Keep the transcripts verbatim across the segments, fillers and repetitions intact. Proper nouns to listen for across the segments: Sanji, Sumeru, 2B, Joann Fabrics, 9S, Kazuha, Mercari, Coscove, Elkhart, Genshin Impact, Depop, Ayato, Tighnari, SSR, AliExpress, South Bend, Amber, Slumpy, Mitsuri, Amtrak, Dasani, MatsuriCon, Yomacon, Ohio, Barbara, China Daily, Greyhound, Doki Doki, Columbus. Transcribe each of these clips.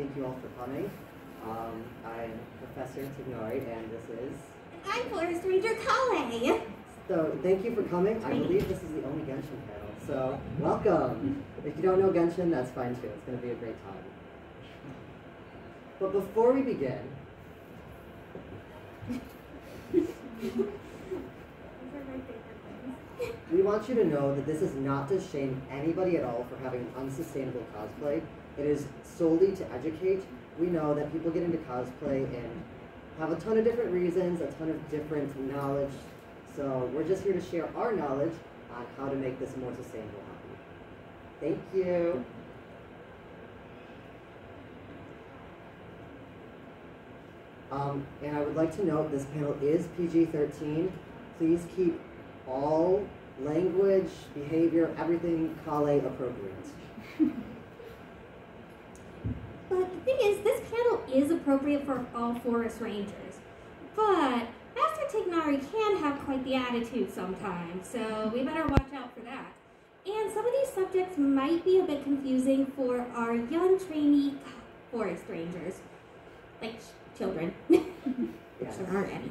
Thank you all for coming. Um, I'm Professor Tighnari, and this is... And I'm Forest Ranger Collei! So, thank you for coming. I believe this is the only Genshin panel, so welcome! If you don't know Genshin, that's fine too. It's going to be a great time. But before we begin... we want you to know that this is not to shame anybody at all for having an unsustainable cosplay. It is solely to educate. We know that people get into cosplay and have a ton of different reasons, a ton of different knowledge. So we're just here to share our knowledge on how to make this a more sustainable hobby. Thank you. Um, and I would like to note this panel is P G thirteen. Please keep all language, behavior, everything Collei appropriate. But the thing is, this panel is appropriate for all forest rangers, but Master Tighnari can have quite the attitude sometimes, so we better watch out for that. And some of these subjects might be a bit confusing for our young trainee forest rangers, like children, which there aren't any.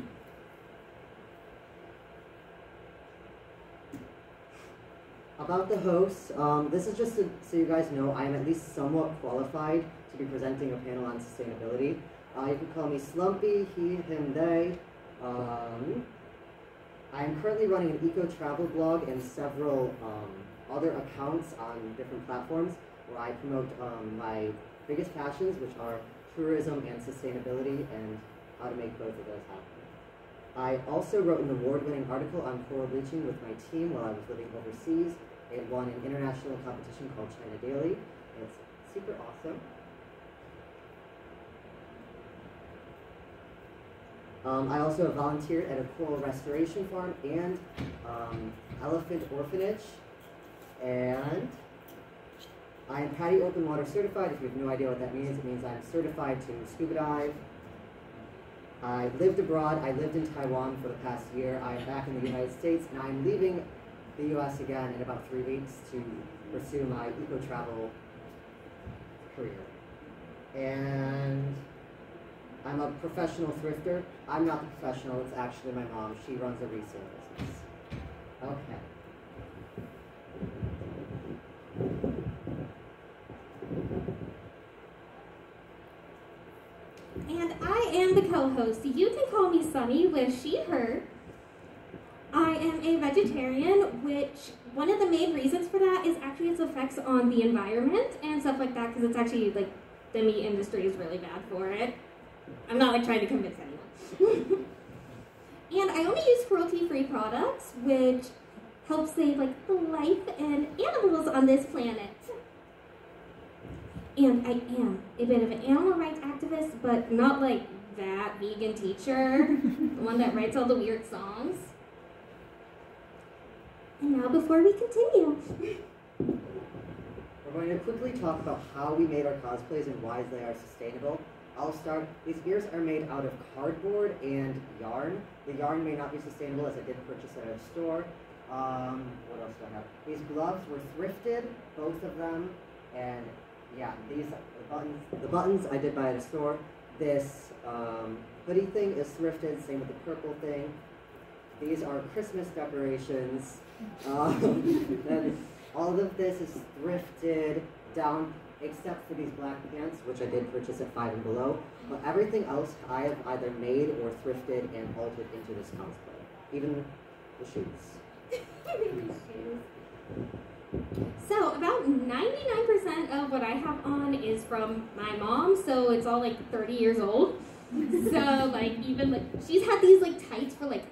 About the hosts, um, this is just to, so you guys know, I am at least somewhat qualified to be presenting a panel on sustainability. Uh, you can call me Slumpy, he, him, they. Um, I am currently running an eco-travel blog and several um, other accounts on different platforms where I promote um, my biggest passions, which are tourism and sustainability, and how to make both of those happen. I also wrote an award-winning article on coral bleaching with my team while I was living overseas. It won an international competition called China Daily. It's super awesome. Um, I also volunteered at a coral restoration farm and um, elephant orphanage. And I am PADI open water certified. If you have no idea what that means, it means I'm certified to scuba dive. I lived abroad. I lived in Taiwan for the past year. I am back in the United States, and I'm leaving the U S again in about three weeks to pursue my eco-travel career. And I'm a professional thrifter. I'm not the professional. It's actually my mom. She runs a resale business. Okay. And I am the co-host. You can call me Sunny with she, her. I am a vegetarian, which one of the main reasons for that is actually its effects on the environment and stuff like that, because it's actually, like, the meat industry is really bad for it. I'm not, like, trying to convince anyone. And I only use cruelty-free products, which helps save, like, the life and animals on this planet. And I am a bit of an animal rights activist, but not like that vegan teacher, the one that writes all the weird songs. And now before we continue, we're going to quickly talk about how we made our cosplays and why they are sustainable. I'll start. These ears are made out of cardboard and yarn. The yarn may not be sustainable, as I did purchase at a store. Um, what else do I have? These gloves were thrifted, both of them, and yeah, these the buttons. The buttons I did buy at a store. This um, hoodie thing is thrifted. Same with the purple thing. These are Christmas decorations. Um, and all of this is thrifted down, except for these black pants, which I did purchase at Five and Below. But everything else I have either made or thrifted and altered into this cosplay. Even the shoes. Even the shoes. So about ninety-nine percent of what I have on is from my mom, so it's all like thirty years old. So like even like, she's had these like tights for like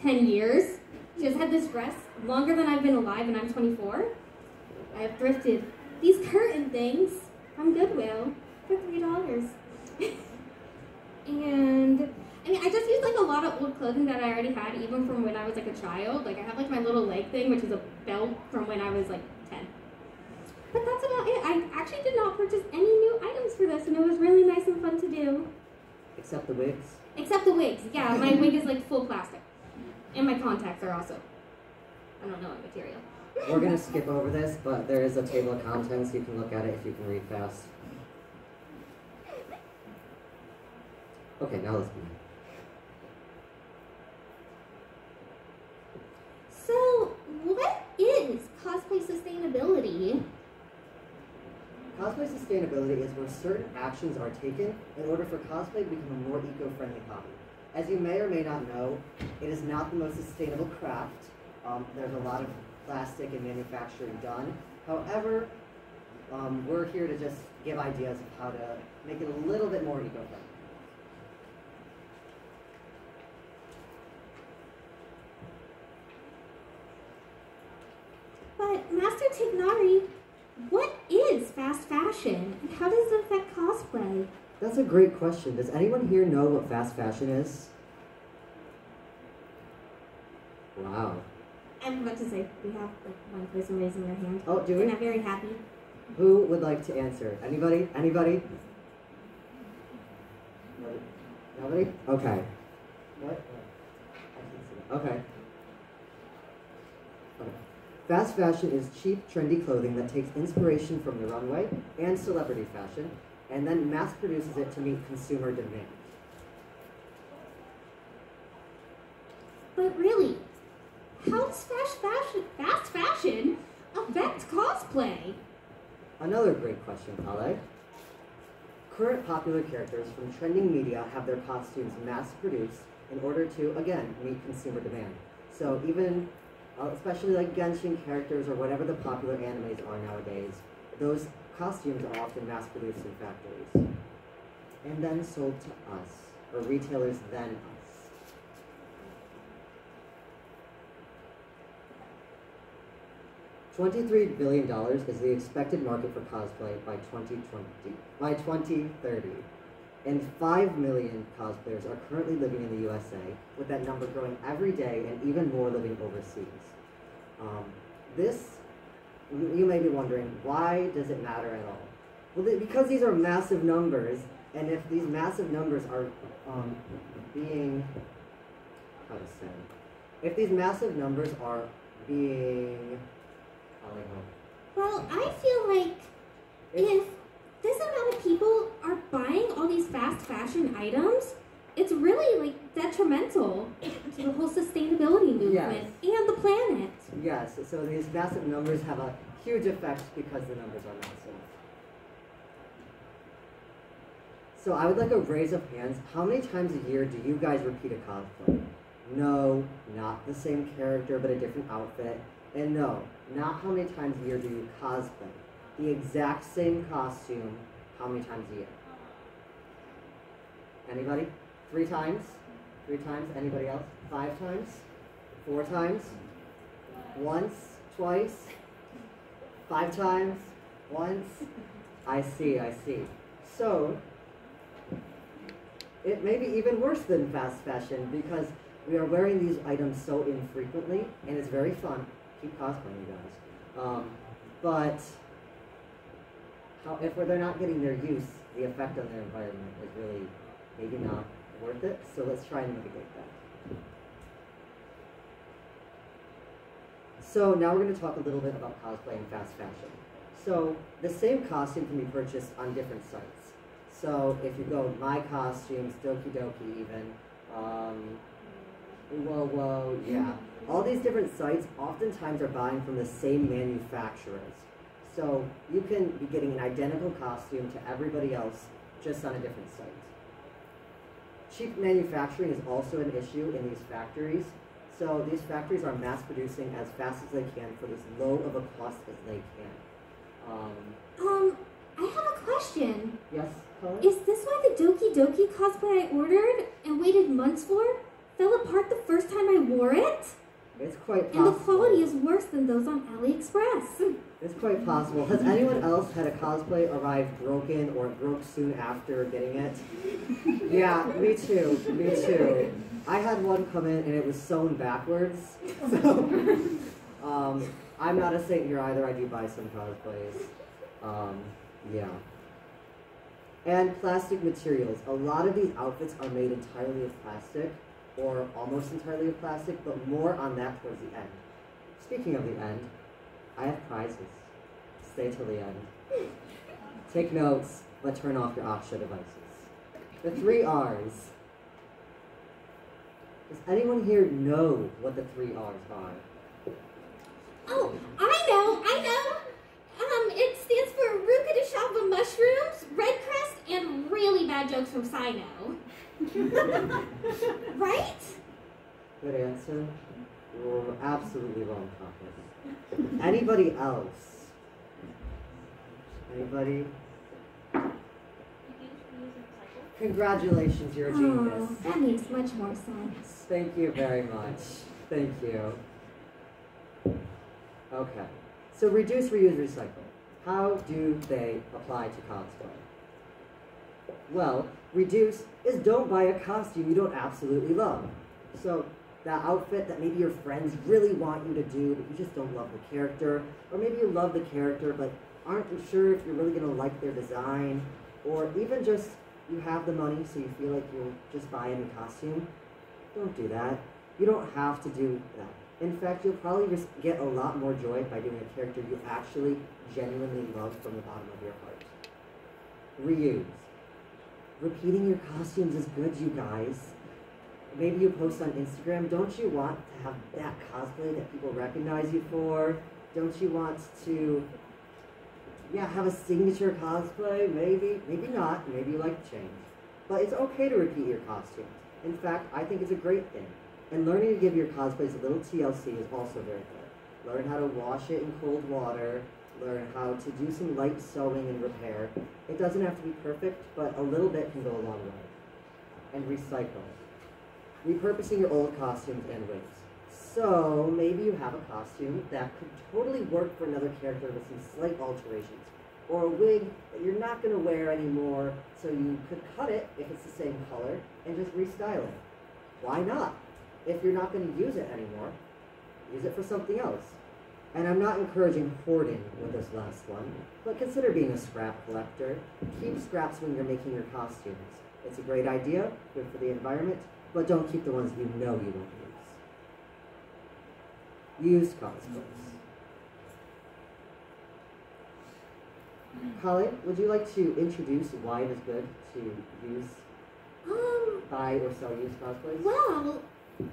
ten years. She's had this dress longer than I've been alive, and I'm twenty-four. I have thrifted these curtain things from Goodwill for three dollars. And I mean, I just used like a lot of old clothing that I already had, even from when I was like a child. Like I have like my little leg thing, which is a belt from when I was like ten. But that's about it. I actually did not purchase any new items for this, and it was really nice and fun to do. Except the wigs. Except the wigs. Yeah, my wig is like full plastic, and my contacts are also, I don't know what material. We're gonna skip over this, but there is a table of contents. You can look at it if you can read fast. Okay, now let's begin. So, what is cosplay sustainability? Cosplay sustainability is where certain actions are taken in order for cosplay to become a more eco-friendly hobby. As you may or may not know, it is not the most sustainable craft. Um, there's a lot of plastic and manufacturing done. However, um, we're here to just give ideas of how to make it a little bit more eco-friendly. But Master Tighnari, what is fast fashion and how does it affect cosplay? That's a great question. Does anyone here know what fast fashion is? Wow. I'm about to say we have like one person raising their hand. Oh, do we? And I'm very happy. Who would like to answer? Anybody? Anybody? Nobody? Nobody? Okay. What? I can see that. Okay. Okay. Fast fashion is cheap, trendy clothing that takes inspiration from the runway and celebrity fashion, and then mass produces it to meet consumer demand. But really, how does fast fashion, fast fashion affect cosplay? Another great question, Collei. Current popular characters from trending media have their costumes mass produced in order to, again, meet consumer demand. So even Uh, especially like Genshin characters or whatever the popular animes are nowadays, those costumes are often mass-produced in factories and then sold to us, or retailers then us. twenty-three billion dollars is the expected market for cosplay by twenty twenty, by twenty thirty, and five million cosplayers are currently living in the U S A, with that number growing every day and even more living overseas. Um, this, you may be wondering, why does it matter at all? Well, th because these are massive numbers, and if these massive numbers are um, being, how to say, if these massive numbers are being, I don't know. Well, I feel like if, if this amount of people are buying all these fast fashion items, it's really like detrimental to the whole sustainability movement, yes, and the planet. Yes, so these massive numbers have a huge effect because the numbers are massive. So I would like a raise of hands. How many times a year do you guys repeat a cosplay? No, not the same character but a different outfit. And no, not how many times a year do you cosplay the exact same costume, how many times a year? Anybody? Three times? Three times? Anybody else? Five times? Four times? Once? Twice? Five times? Once? I see, I see. So, it may be even worse than fast fashion because we are wearing these items so infrequently, and it's very fun. Keep cosplaying, you guys. Um, but, if they're not getting their use, the effect on their environment is really maybe not worth it, so let's try and mitigate that. So now we're going to talk a little bit about cosplay and fast fashion. So the same costume can be purchased on different sites. So if you go My Costumes, Doki Doki even, um, Whoa Whoa, yeah. All these different sites oftentimes are buying from the same manufacturers. So you can be getting an identical costume to everybody else, just on a different site. Cheap manufacturing is also an issue in these factories. So these factories are mass producing as fast as they can for as low of a cost as they can. Um, um I have a question. Yes, Collei? Is this why the Doki Doki cosplay I ordered and waited months for fell apart the first time I wore it? It's quite possible. And the quality is worse than those on AliExpress. It's quite possible. Has anyone else had a cosplay arrive broken or broke soon after getting it? Yeah, me too, me too. I had one come in and it was sewn backwards. So, um, I'm not a saint here either. I do buy some cosplays. Um, yeah. And plastic materials. A lot of these outfits are made entirely of plastic, or almost entirely of plastic, but more on that towards the end. Speaking of the end, I have prizes. Stay till the end. Take notes, but turn off your offshore devices. The three R's. Does anyone here know what the three R's are? Oh, I know, I know. Um, it stands for Ruka de Shava Mushrooms, Red Crest, and really bad jokes from Sino. Right? Good answer. You're absolutely wrong, Thomas. Anybody else? Anybody? Congratulations, you're a genius. Oh, that makes much more sense. Thank you very much. Thank you. Okay. So reduce, reuse, recycle. How do they apply to cosplay? Well, reduce is don't buy a costume you don't absolutely love. So that outfit that maybe your friends really want you to do, but you just don't love the character. Or maybe you love the character, but aren't you sure if you're really going to like their design? Or even just you have the money, so you feel like you'll just buy a new costume. Don't do that. You don't have to do that. In fact, you'll probably just get a lot more joy by doing a character you actually genuinely love from the bottom of your heart. Reuse. Repeating your costumes is good, you guys. Maybe you post on Instagram. Don't you want to have that cosplay that people recognize you for? Don't you want to... yeah, have a signature cosplay, maybe, maybe not, maybe you like change. But it's okay to repeat your costumes. In fact, I think it's a great thing. And learning to give your cosplays a little T L C is also very good. Learn how to wash it in cold water, learn how to do some light sewing and repair. It doesn't have to be perfect, but a little bit can go a long way. And recycle. Repurposing your old costumes and wigs. So, maybe you have a costume that could totally work for another character with some slight alterations, or a wig that you're not going to wear anymore, so you could cut it if it's the same color and just restyle it. Why not? If you're not going to use it anymore, use it for something else. And I'm not encouraging hoarding with this last one, but consider being a scrap collector. Keep scraps when you're making your costumes. It's a great idea, good for the environment, but don't keep the ones you know you won't use. Used cosplays. Collei, would you like to introduce why it is good to use, um, buy or sell used cosplays? Well,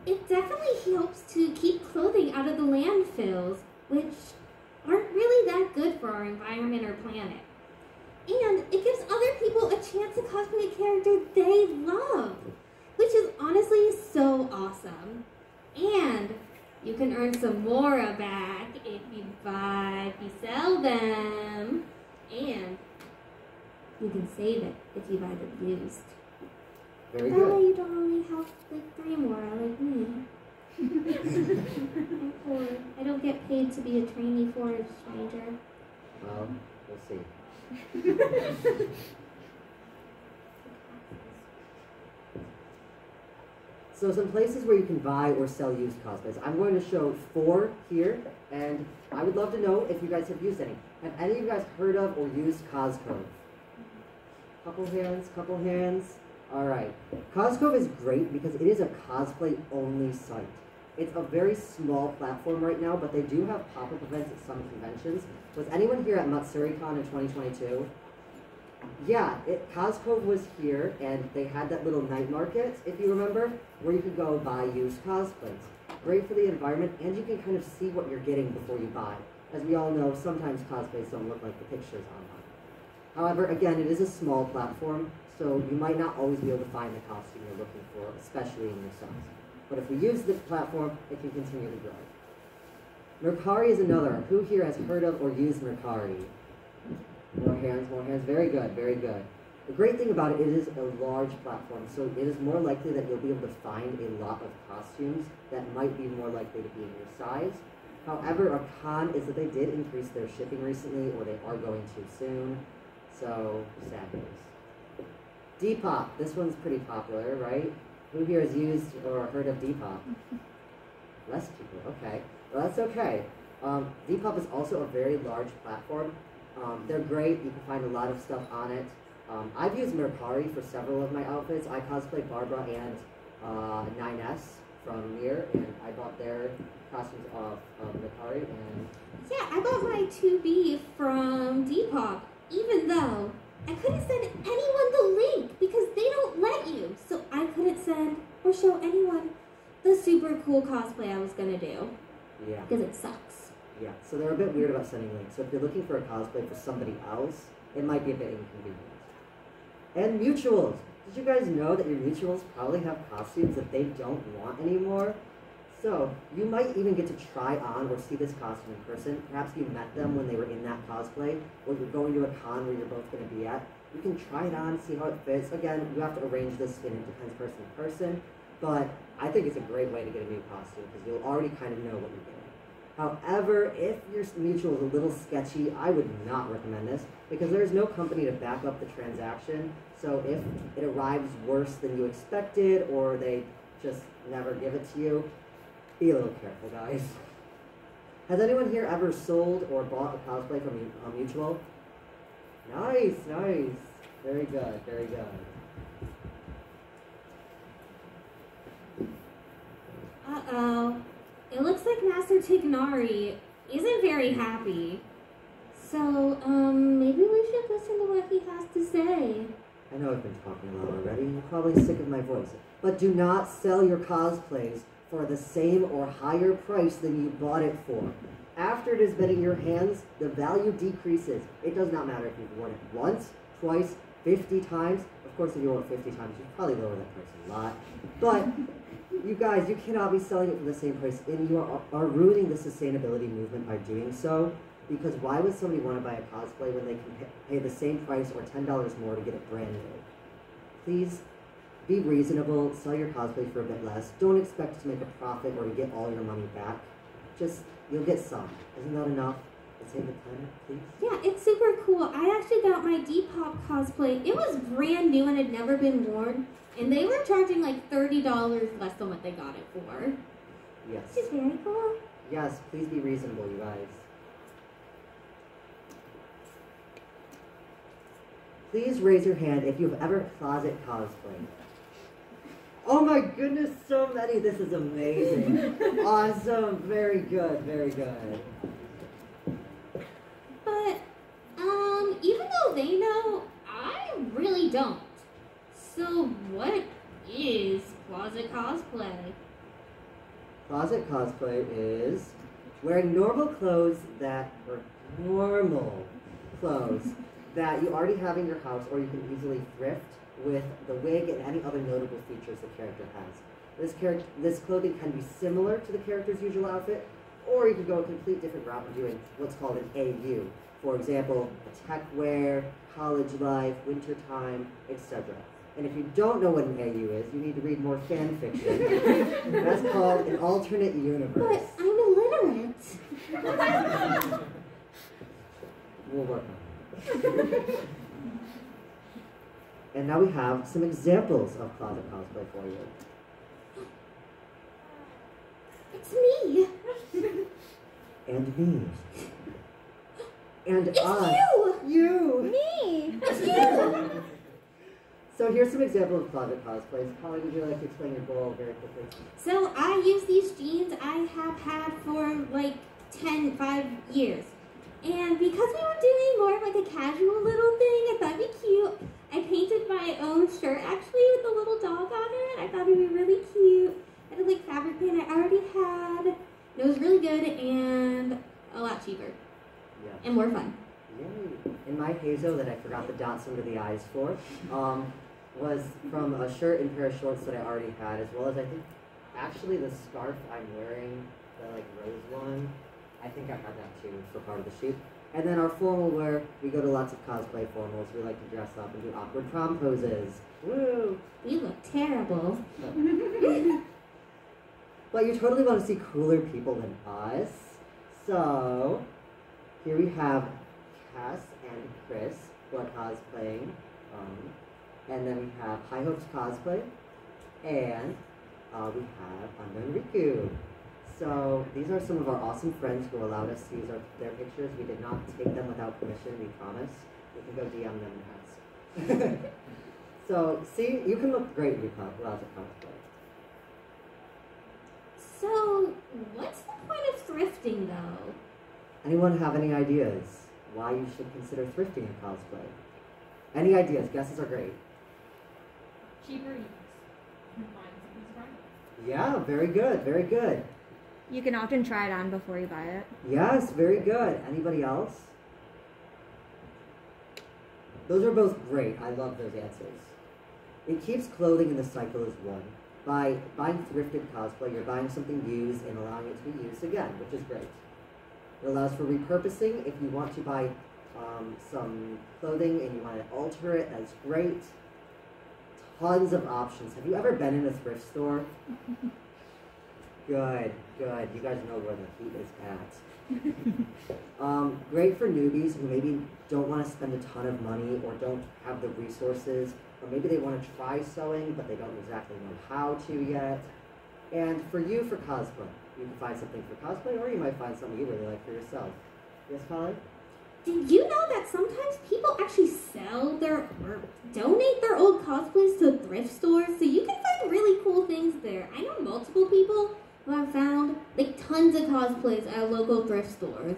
it definitely helps to keep clothing out of the landfills, which aren't really that good for our environment or planet. And it gives other people a chance to cosplay a character they love, which is honestly so awesome. And you can earn some more back if you buy, if you sell them, and you can save it if you buy them used. Very that good. That way you don't really have like three more like me. I'm poor. I don't get paid to be a trainee for a stranger. Well, we'll see. So some places where you can buy or sell used cosplays. I'm going to show four here, and I would love to know if you guys have used any. Have any of you guys heard of or used Coscove? Couple hands, couple hands. All right. Coscove is great because it is a cosplay-only site. It's a very small platform right now, but they do have pop-up events at some conventions. Was anyone here at MatsuriCon in twenty twenty-two? Yeah, it, Coscove was here, and they had that little night market, if you remember, where you could go buy used cosplays. Great for the environment, and you can kind of see what you're getting before you buy. As we all know, sometimes cosplays don't look like the pictures online. However, again, it is a small platform, so you might not always be able to find the costume you're looking for, especially in your size. But if we use the platform, it can continue to grow. Mercari is another. Who here has heard of or used Mercari? More hands, more hands. Very good, very good. The great thing about it, it is a large platform, so it is more likely that you'll be able to find a lot of costumes that might be more likely to be in your size. However, a con is that they did increase their shipping recently, or they are going to soon, so sad news. Depop, this one's pretty popular, right? Who here has used or heard of Depop? Less people, okay. Well, that's okay. Um, Depop is also a very large platform. Um, they're great, you can find a lot of stuff on it. Um, I've used Mercari for several of my outfits. I cosplayed Barbara and uh, nine S from Mir, and I bought their costumes off of Mercari. And yeah, I bought my two B from Depop, even though I couldn't send anyone the link because they don't let you. So I couldn't send or show anyone super cool cosplay I was going to do. Yeah. Because it sucks. Yeah, so they're a bit weird about sending links. So if you're looking for a cosplay for somebody else, it might be a bit inconvenient. And mutuals. Did you guys know that your mutuals probably have costumes that they don't want anymore? So you might even get to try on or see this costume in person. Perhaps you met them when they were in that cosplay, or you're going to a con where you're both going to be at. You can try it on, see how it fits. Again, you have to arrange this fit. It depends person to person. But I think it's a great way to get a new costume because you'll already kind of know what you're doing. However, if your mutual is a little sketchy, I would not recommend this because there is no company to back up the transaction. So if it arrives worse than you expected or they just never give it to you, be a little careful, guys. Has anyone here ever sold or bought a cosplay from a mutual? Nice, nice. Very good, very good. Uh-oh. It looks like Master Tighnari isn't very happy. So, um, maybe we should listen to what he has to say. I know I've been talking a lot already, and you're probably sick of my voice. But do not sell your cosplays for the same or higher price than you bought it for. After it has been in your hands, the value decreases. It does not matter if you've worn it once, twice, fifty times. Of course, if you wore it fifty times, you'd probably lower that price a lot. But... you guys, you cannot be selling it for the same price, and you are, are ruining the sustainability movement by doing so, because why would somebody want to buy a cosplay when they can pay the same price or ten dollars more to get it brand new? Please be reasonable, sell your cosplay for a bit less. Don't expect to make a profit or to get all your money back. Just, you'll get some. Isn't that enough? Save the planet, please. Yeah, it's super cool. I actually got my Depop cosplay. It was brand new and had never been worn, and they were charging like thirty dollars less than what they got it for. Yes. Which is very cool. Yes, please be reasonable, you guys. Please raise your hand if you've ever closet cosplayed. Oh my goodness, so many. This is amazing. Awesome. Very good, very good. But, um, even though they know, I really don't. So what is closet cosplay? Closet cosplay is wearing normal clothes that are normal clothes that you already have in your house, or you can easily thrift with the wig and any other notable features the character has. This, character, this clothing can be similar to the character's usual outfit, or you can go a complete different route and doing what's called an A U. For example, tech wear, college life, wintertime, et cetera. And if you don't know what an A U is, you need to read more fan fiction. That's called an alternate universe. But I'm illiterate. We'll work on it. And now we have some examples of closet cosplay for you. It's me. And me. And it's I. It's you. You. Me. It's you. So here's some examples of closet cosplays. Holly, would you like to explain your goal very quickly? So I use these jeans I have had for like ten, five years. And because we were doing more of like a casual little thing, I thought it'd be cute. I painted my own shirt actually with a little dog on it. I thought it'd be really cute. I did like fabric paint I already had, and it was really good and a lot cheaper. Yeah. And more fun. Yay. And my hazo that I forgot the dots under the eyes for um, was from a shirt and pair of shorts that I already had, as well as I think actually the scarf I'm wearing, the like rose one, I think I had that too for part of the shoot. And then our formal wear, we go to lots of cosplay formals. We like to dress up and do awkward prom poses. Woo! You look terrible. Oh. But you totally want to see cooler people than us. So, here we have Cass and Chris, who are cosplaying. Um, and then we have High Hopes Cosplay. And uh, we have Unknown Riku. So, these are some of our awesome friends who allowed us to use our, their pictures. We did not take them without permission, we promise. You can go D M them and ask. So, see, you can look great when you cosplay. So, what's the point of thrifting, though? Anyone have any ideas why you should consider thrifting a cosplay? Any ideas? Guesses are great. Cheaper use. Yeah, very good, very good. You can often try it on before you buy it. Yes, very good. Anybody else? Those are both great. I love those answers. It keeps clothing in the cycle as one. By buying thrifted cosplay, you're buying something used and allowing it to be used again, which is great. It allows for repurposing. If you want to buy um, some clothing and you want to alter it, that's great. Tons of options. Have you ever been in a thrift store? Good, good. You guys know where the heat is at. um, great for newbies who maybe don't want to spend a ton of money or don't have the resources, or maybe they want to try sewing, but they don't exactly know how to yet. And for you, for cosplay. You can find something for cosplay, or you might find something you really like for yourself. Yes, Collei? Did you know that sometimes people actually sell their or donate their old cosplays to thrift stores? So you can find really cool things there. I know multiple people who have found like tons of cosplays at local thrift stores,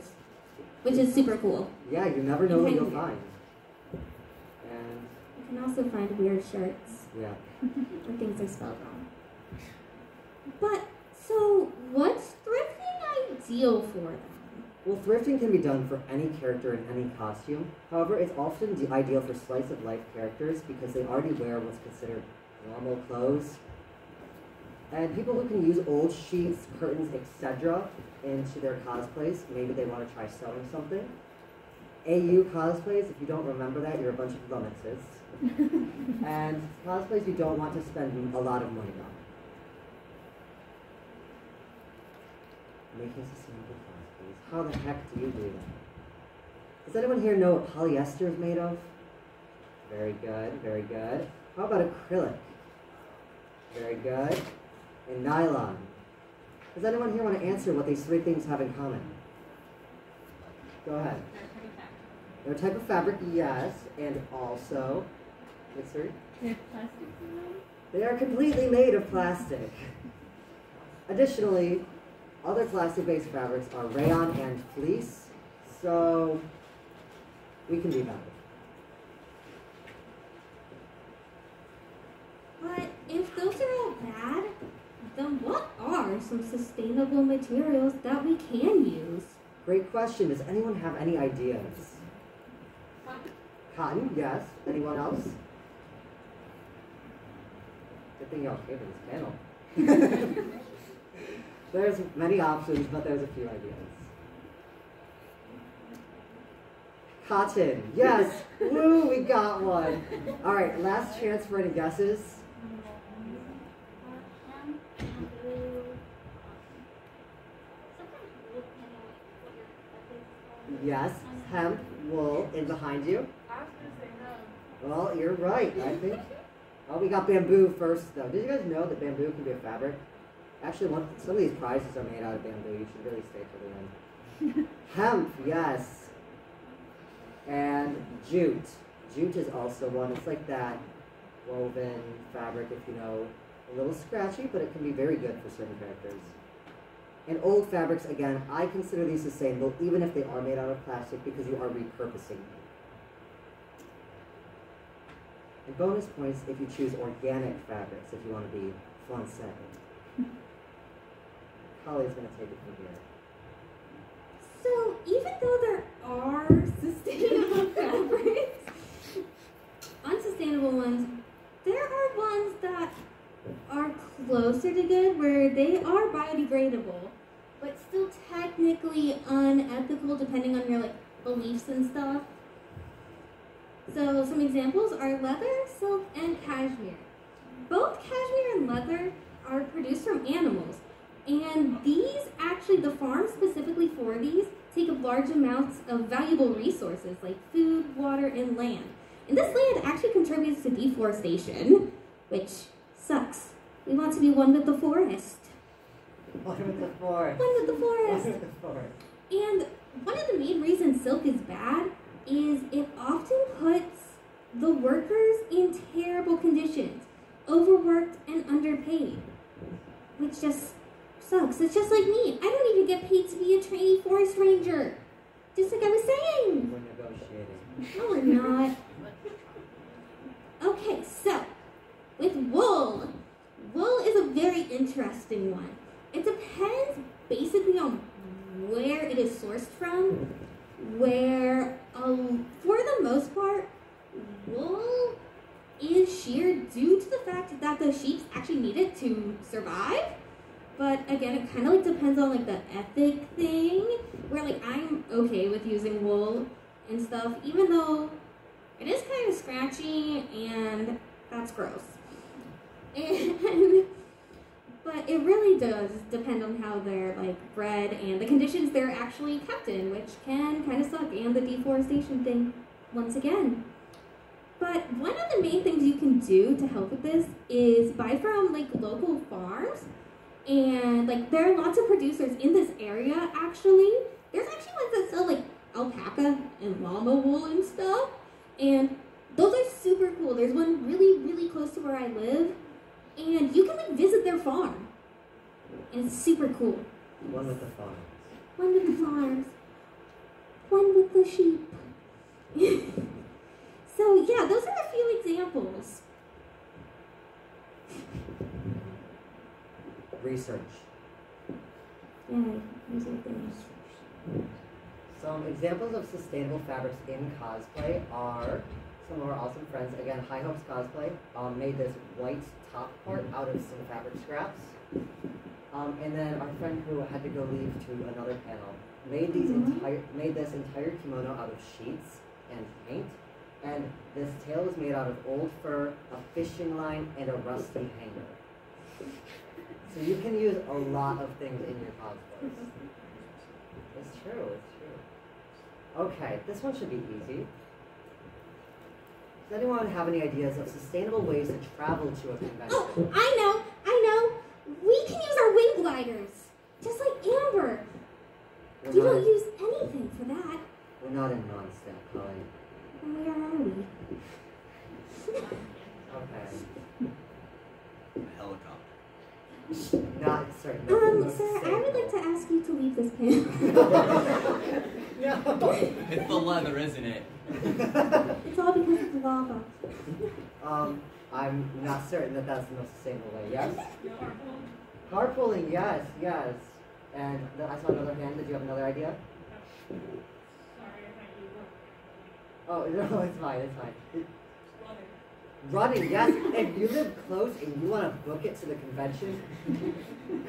which is super cool. Yeah, you never know what you'll find. And you can also find weird shirts. Yeah. Or things are spelled wrong. But, so what's thrifting ideal for them? Well, thrifting can be done for any character in any costume. However, it's often the ideal for slice-of-life characters because they already wear what's considered normal clothes. And people who can use old sheets, curtains, et cetera into their cosplays, maybe they want to try sewing something. A U cosplays, if you don't remember that, you're a bunch of lummoxes. And cosplays you don't want to spend a lot of money on. Making sustainable cosplays. How the heck do you do that? Does anyone here know what polyester is made of? Very good, very good. How about acrylic? Very good. And nylon. Does anyone here want to answer what these three things have in common? Go ahead. Their type of fabric, yes, and also, Mitsuri? They're plastic. They are completely made of plastic. Additionally, other plastic-based fabrics are rayon and fleece, so we can do that. But if those are all bad, then what are some sustainable materials that we can use? Great question. Does anyone have any ideas? Cotton. Cotton, yes. Anyone else? Good thing y'all came to this panel. There's many options, but there's a few ideas. Cotton, yes! Woo, we got one! Alright, last chance for any guesses. Yes, hemp, wool, and behind you. I was going to say no. Well, you're right, I think. Oh, we got bamboo first, though. Did you guys know that bamboo can be a fabric? Actually, one, some of these prizes are made out of bamboo. You should really stay for the end. Hemp, yes. And jute. Jute is also one. It's like that woven fabric, if you know. A little scratchy, but it can be very good for certain characters. And old fabrics, again, I consider these sustainable, even if they are made out of plastic, because you are repurposing them. And bonus points if you choose organic fabrics, if you want to be français. Collei is going to take it from here. So, even though there are sustainable fabrics, unsustainable ones, there are ones that are closer to good, where they are biodegradable, but still technically unethical depending on your like beliefs and stuff. So, some examples are leather, silk, and cashmere. Both cashmere and leather are produced from animals, and these actually, the farms specifically for these, take up large amounts of valuable resources like food, water, and land. And this land actually contributes to deforestation, which sucks. We want to be one with the forest. One with the forest. One with the forest. One with the forest. And one of the main reasons silk is bad is it often puts the workers in terrible conditions, overworked and underpaid. Which just sucks. It's just like me. I don't even get paid to be a trainee forest ranger. Just like I was saying. We're negotiating. No, we're not. Okay, so with wool. Wool is a very interesting interesting one. It depends basically on where it is sourced from, where um, for the most part, wool is sheer due to the fact that the sheep actually need it to survive. But again, it kind of like depends on like the ethic thing, where like I'm okay with using wool and stuff, even though it is kind of scratchy and that's gross. And but it really does depend on how they're like bred and the conditions they're actually kept in, which can kind of suck, and the deforestation thing once again. But one of the main things you can do to help with this is buy from like local farms. And like there are lots of producers in this area actually. There's actually ones that sell like alpaca and llama wool and stuff. And those are super cool. There's one really, really close to where I live. And you can like visit their farm. And it's super cool. One with the farms. One with the farms. One with the sheep. So yeah, those are a few examples. Research. Yeah, research. Some examples of sustainable fabrics in cosplay are some of our awesome friends. Again, High Hopes Cosplay um, made this white top part out of some fabric scraps. Um, and then our friend who had to go leave to another panel made these mm-hmm. entire made this entire kimono out of sheets and paint. And this tail was made out of old fur, a fishing line, and a rusty hanger. So you can use a lot of things in your cosplays. It's true, it's true. Okay, this one should be easy. Does anyone have any ideas of sustainable ways to travel to a convention? Oh, I know, I know. We can use our wing gliders, just like Amber. We're you don't in, use anything for that. We're not in non-step, Collei. Where are we? Okay. A helicopter. Not certain. Um, sir, I would like to ask you to leave this panel. No. It's the leather, isn't it? It's all because of the lava. Um, I'm not certain that that's the most sustainable way. Yes? Carpooling. Carpooling, yes, yes. And the, I saw another hand. Did you have another idea? Sorry, I might be wrong. Oh, no, it's fine, it's fine. It, Running, yes. If you live close and you want to book it to the convention,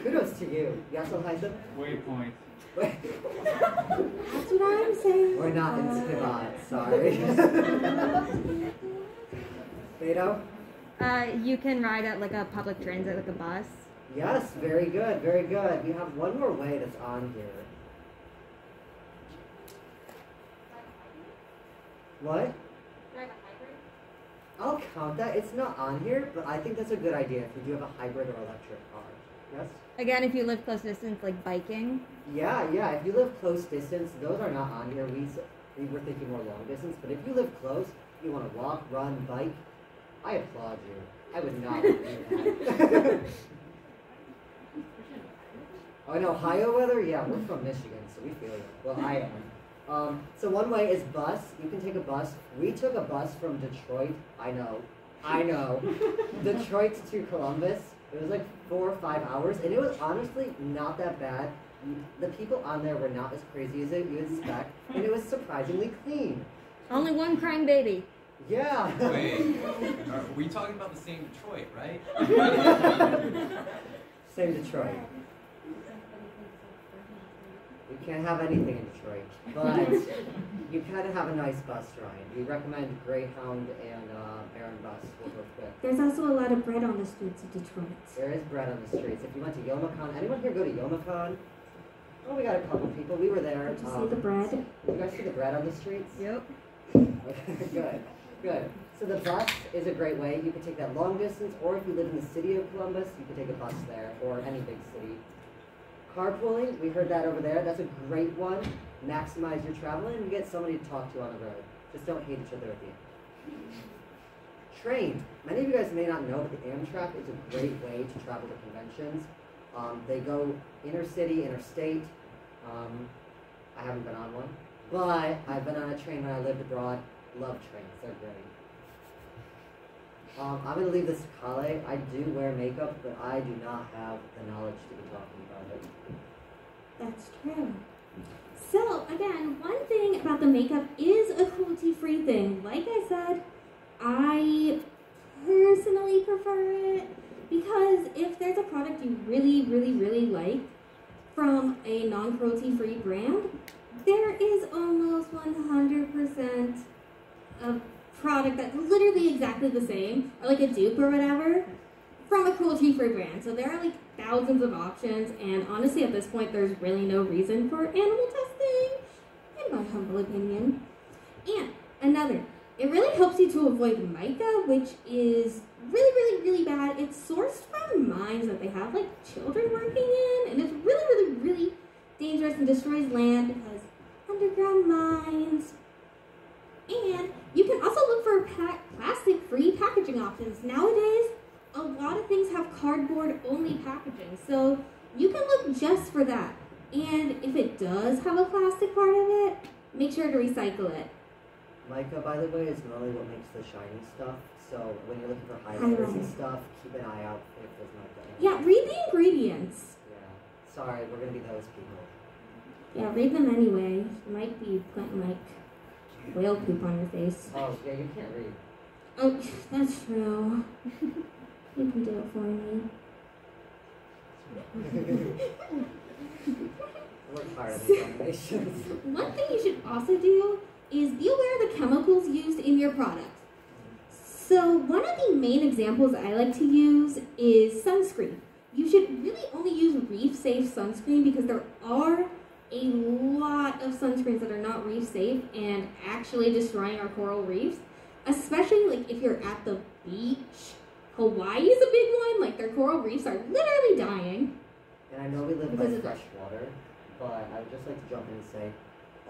kudos to you. Yes, Ohio? Waypoint. Wait. That's what I'm saying. We're not uh, in Spivot, sorry. Beto? Uh, you can ride at like a public transit, like a bus. Yes, very good, very good. We have one more way that's on here. What? I'll count that. It's not on here, but I think that's a good idea if you do have a hybrid or electric car. Yes? Again, if you live close distance, like biking. Yeah, yeah. If you live close distance, those are not on here. We, we were thinking more long distance, but if you live close, you want to walk, run, bike, I applaud you. I would not do that. Oh, in Ohio weather? Yeah, we're from Michigan, so we feel it. Well, I am. Um, so one way is bus. You can take a bus. We took a bus from Detroit. I know. I know. Detroit to Columbus. It was like four or five hours, and it was honestly not that bad. The people on there were not as crazy as you would expect, and it was surprisingly clean. Only one crying baby. Yeah. Wait. Are we talking about the same Detroit, right? Same Detroit. You can't have anything in Detroit, but you kind of have a nice bus ride. We recommend Greyhound and uh, Aaron Bus. We'll go quick. There's also a lot of bread on the streets of Detroit. There is bread on the streets. If you went to Yomacon, anyone here go to Yomacon? Oh, we got a couple people. We were there. Did you um, see the bread? Did you guys see the bread on the streets? Yep. Good, good. So the bus is a great way. You can take that long distance, or if you live in the city of Columbus, you can take a bus there, or any big city. Carpooling, we heard that over there. That's a great one. Maximize your travel, and you get somebody to talk to on the road. Just don't hate each other at the end. Train. Many of you guys may not know, but the Amtrak is a great way to travel to conventions. Um, they go inner city, interstate. Um, I haven't been on one, but I've been on a train when I lived abroad. Love trains. They're great. Um, I'm going to leave this to Collei. I do wear makeup, but I do not have the knowledge to be talking about it. That's true. So, again, one thing about the makeup is a cruelty-free thing. Like I said, I personally prefer it because if there's a product you really, really, really like from a non-cruelty-free brand, there is almost one hundred percent of product that's literally exactly the same, or like a dupe or whatever, from a cruelty-free brand. So there are like thousands of options, and honestly at this point there's really no reason for animal testing, in my humble opinion. And another, it really helps you to avoid mica, which is really, really, really bad. It's sourced from mines that they have like children working in, and it's really, really, really dangerous and destroys land because underground mines. And you can also look for pa plastic-free packaging options. Nowadays, a lot of things have cardboard-only packaging, so you can look just for that. And if it does have a plastic part of it, make sure to recycle it. Mica, by the way, is normally what makes the shiny stuff, so when you're looking for high-quality stuff, keep an eye out if there's mica. Yeah, read the ingredients. Yeah, sorry, we're going to be those people. Yeah, read them anyway. It might be plant like whale poop on your face. Oh, yeah, you can't read. Oh, that's true. You can do it for me. We're tired of these animations. One thing you should also do is be aware of the chemicals used in your product. So one of the main examples I like to use is sunscreen. You should really only use reef-safe sunscreen because there are a lot of sunscreens that are not reef safe and actually destroying our coral reefs, especially like if you're at the beach. Hawaii is a big one, like their coral reefs are literally dying. And I know we live by fresh water, but I would just like to jump in and say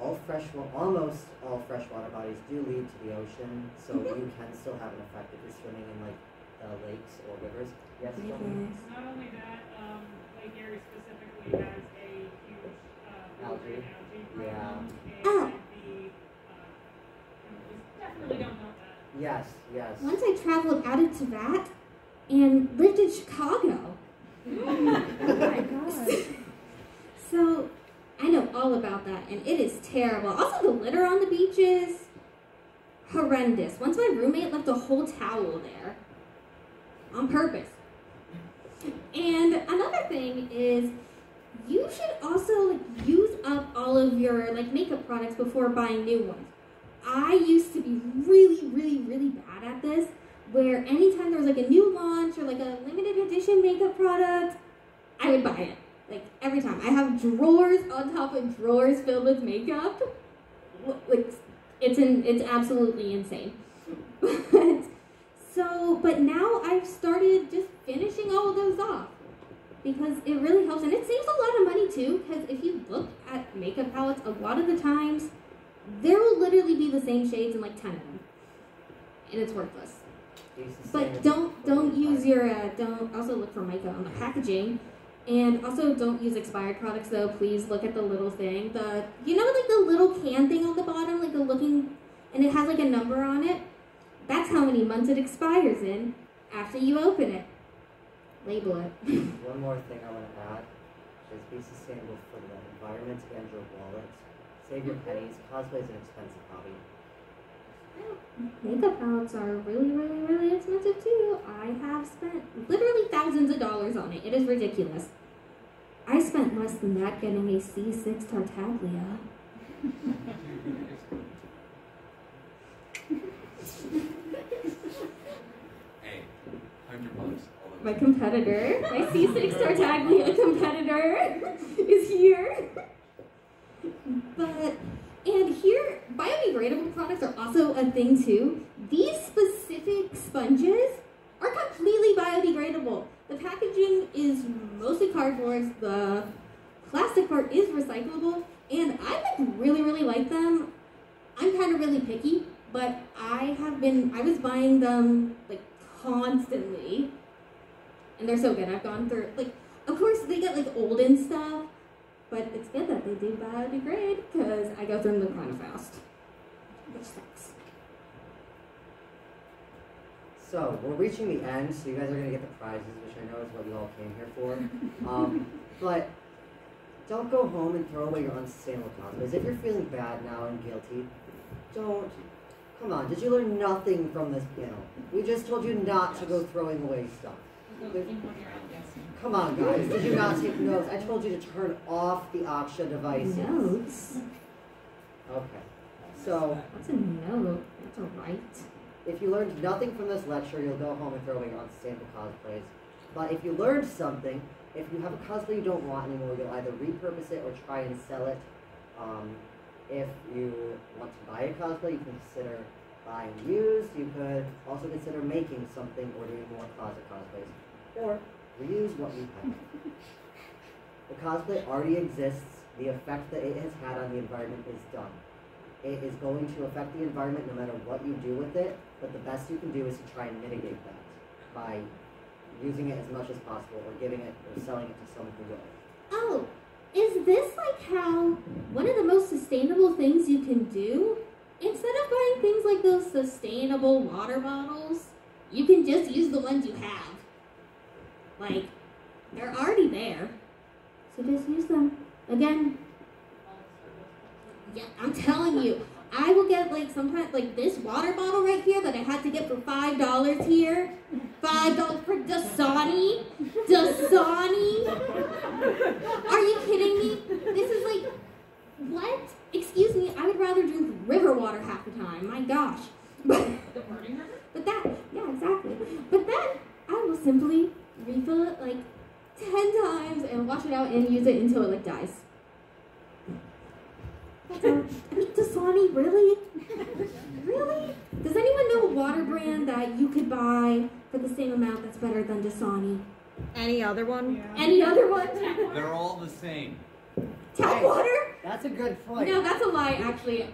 all fresh, well, almost all freshwater bodies do lead to the ocean, so mm-hmm. you can still have an effect if you're swimming in like uh, lakes or rivers. Yes, mm-hmm. Not only that, um, Lake Erie specifically has a huge algae. Yeah. Oh. Yes, yes. Once I traveled out of Tibet and lived in Chicago. Oh my gosh. So I know all about that, and it is terrible. Also, the litter on the beaches, horrendous. Once my roommate left a whole towel there on purpose. And another thing is, you should also like, use up all of your like makeup products before buying new ones. I used to be really, really, really bad at this, where anytime there was like a new launch or like a limited edition makeup product, I would buy it. Like every time. I have drawers on top of drawers filled with makeup. Like it's in, it's absolutely insane. But so, but now I've started just finishing all of those off, because it really helps, and it saves a lot of money too, because if you look at makeup palettes, a lot of the times, there will literally be the same shades in like ten of them, and it's worthless. But don't, don't use your, uh, don't, also look for mica on the packaging, and also don't use expired products though, please look at the little thing, the, you know like the little can thing on the bottom, like the looking, and it has like a number on it? That's how many months it expires in after you open it. Label it. One more thing I want to add is be sustainable for the environment and your wallet. Save your pennies. Cosplay is an expensive hobby. Makeup palettes are really, really, really expensive too. I have spent literally thousands of dollars on it. It is ridiculous. I spent less than that getting a C six Tartaglia. Hey, one hundred bucks. My competitor, my C six Tartaglia competitor, is here. But, and here, biodegradable products are also a thing too. These specific sponges are completely biodegradable. The packaging is mostly cardboard, the plastic part is recyclable, and I like really, really like them. I'm kind of really picky, but I have been, I was buying them like constantly. And they're so good. I've gone through, like, of course they get like old and stuff, but it's good that they do biodegrade because I go through them kind of fast, which sucks. So, we're reaching the end, so you guys are going to get the prizes, which I know is what you all came here for. Um, but don't go home and throw away your unsustainable cosmetics. If you're feeling bad now and guilty, don't. Come on, did you learn nothing from this panel? We just told you not yes. to go throwing away stuff. There's, come on, guys, did you not take notes? I told you to turn off the Aksha devices. Notes? Okay, so. What's a note? That's a right. If you learned nothing from this lecture, you'll go home and throw away your unsustainable cosplays. But if you learned something, if you have a cosplay you don't want anymore, you'll either repurpose it or try and sell it. Um, if you want to buy a cosplay, you can consider buying used. You could also consider making something or doing more closet cosplays. Or reuse what you have. The cosplay already exists. The effect that it has had on the environment is done. It is going to affect the environment no matter what you do with it, but the best you can do is to try and mitigate that by using it as much as possible or giving it or selling it to someone who will. Oh, is this like how one of the most sustainable things you can do? Instead of buying things like those sustainable water bottles, you can just use the ones you have. Like, they're already there. So just use them. Again. Yeah, I'm telling you, I will get like sometimes like this water bottle right here that I had to get for five dollars here, five dollars for Dasani, Dasani. Are you kidding me? This is like what? Excuse me, I would rather drink river water half the time. My gosh. But the burning river. But that, yeah, exactly. But then I will simply refill it like ten times and wash it out and use it until it like dies. Um, I mean, Dasani, really? Really? Does anyone know a water brand that you could buy for the same amount that's better than Dasani? Any other one? Yeah. Any other one? They're all the same. Tap water? Hey, that's a good point. No, that's a lie, actually.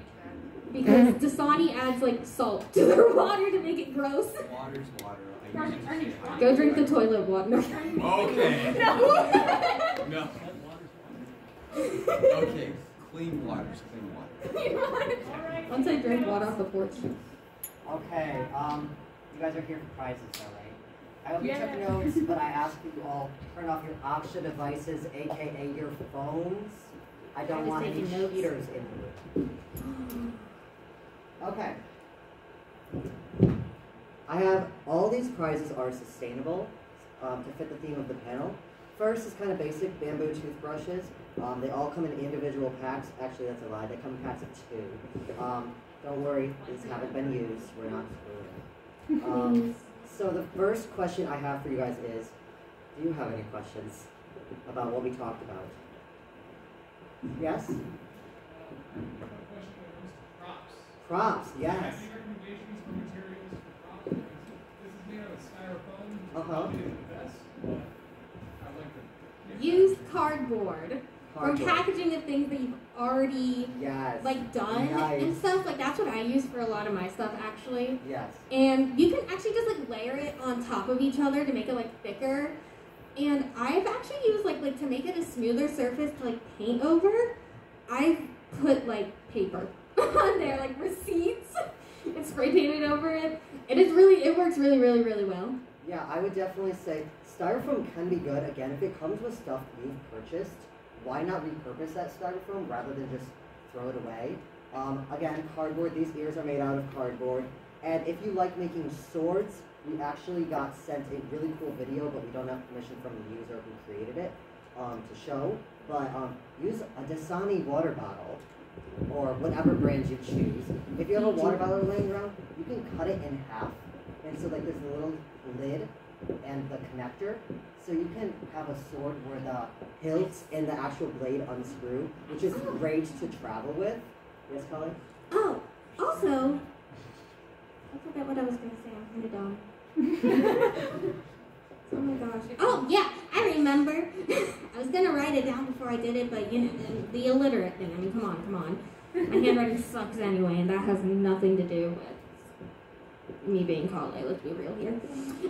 Because Dasani adds, like, salt to their water to make it gross. Water's water. I Go drink the toilet water. Okay. No. No. Okay. Clean water, clean water. Once I drink water off the porch. Okay, um, you guys are here for prizes though, right? I only yeah. took notes, but I asked that you all turn off your Aksha devices, aka your phones. I don't I want any cheaters in the room. Okay. I have all these prizes are sustainable um, to fit the theme of the panel. First is kind of basic, bamboo toothbrushes. Um, they all come in individual packs. Actually, that's a lie. They come in packs of two. Um, don't worry, these haven't been used. We're not screwed. Um, so the first question I have for you guys is, do you have any questions about what we talked about? Yes? Uh, I have a question when it comes to props. Props, yes. Any recommendations for materials for props? This is made out of styrofoam. Uh-huh. Probably the best. Use cardboard, cardboard or packaging of things that you've already yes. like done nice. and stuff. Like that's what I use for a lot of my stuff actually. Yes. And you can actually just like layer it on top of each other to make it like thicker. And I've actually used like like to make it a smoother surface to like paint over. I've put like paper on there, like receipts, and spray painted over it. It is really it works really really really well. Yeah, I would definitely say styrofoam can be good. Again, if it comes with stuff you've purchased, why not repurpose that styrofoam rather than just throw it away? Um, again, cardboard. These ears are made out of cardboard. And if you like making swords, we actually got sent a really cool video, but we don't have permission from the user who created it um, to show. But um, use a Dasani water bottle or whatever brand you choose. If you have a water bottle laying around, you can cut it in half. And so like there's a little lid and the connector, so you can have a sword where the hilt and the actual blade unscrew, which is oh. great to travel with. Yes, Collei? Oh, also, I forgot what I was going to say. I'm kind of dumb. Oh my gosh. Oh, yeah, I remember. I was going to write it down before I did it, but you know, the, the illiterate thing. I mean, come on, come on. My handwriting sucks anyway, and that has nothing to do with me being Collei, let's be real here.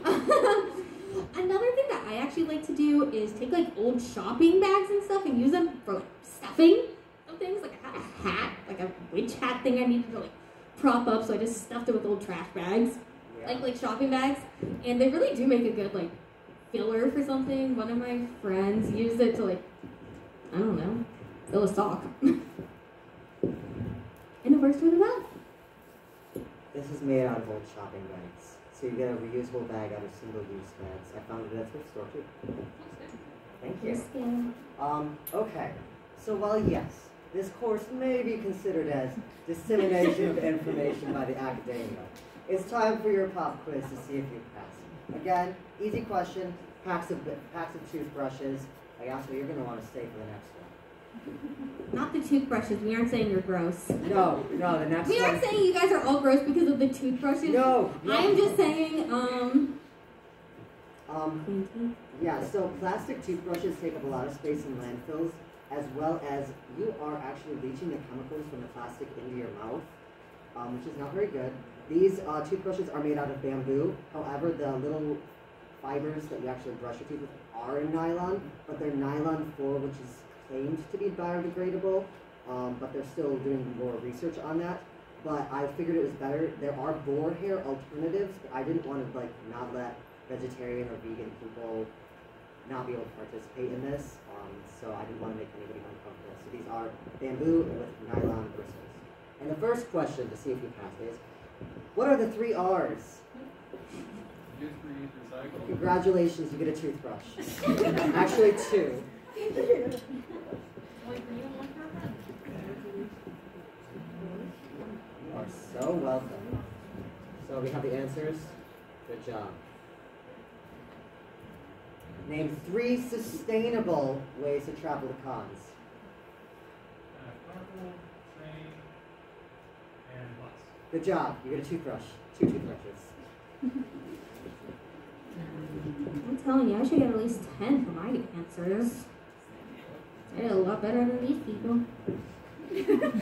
Another thing that I actually like to do is take like old shopping bags and stuff and use them for like stuffing of things. Like I had a hat, like a witch hat thing I needed to like prop up, so I just stuffed it with old trash bags. yeah. like like shopping bags, and they really do make a good like filler for something. One of my friends used it to like, I don't know, fill a sock. And it works really well. This is made out of old shopping bags, so you get a reusable bag out of single-use bags. I found it at a thrift store too. Thank you. Um. Okay. So while yes, this course may be considered as dissemination of information by the academia, it's time for your pop quiz to see if you pass. Again, easy question, packs of, packs of toothbrushes. Like, that's what you're going to want to stay for the next one. Not the toothbrushes. We aren't saying you're gross. No, no, the next we one. We aren't saying you guys are all gross because of the toothbrushes. No. no. I'm just saying, um... Um, yeah, so plastic toothbrushes take up a lot of space in landfills, as well as you are actually leaching the chemicals from the plastic into your mouth, um, which is not very good. These uh, toothbrushes are made out of bamboo. However, the little fibers that you actually brush your teeth with are in nylon, but they're nylon four, which is claimed to be biodegradable, um, but they're still doing more research on that. But I figured it was better. There are boar hair alternatives, but I didn't want to like not let vegetarian or vegan people not be able to participate in this, um, so I didn't want to make anybody uncomfortable. So these are bamboo with nylon bristles. And the first question, to see if you pass, is, what are the three R's? Use, reuse, recycle. Congratulations, you get a toothbrush. Actually, two. You are so welcome. So we have the answers. Good job. Name three sustainable ways to travel to cons. Uh, carpool, train, and bus. Good job. You get a toothbrush. Two toothbrushes. I'm telling you, I should get at least ten for my answers. I did a lot better than these people.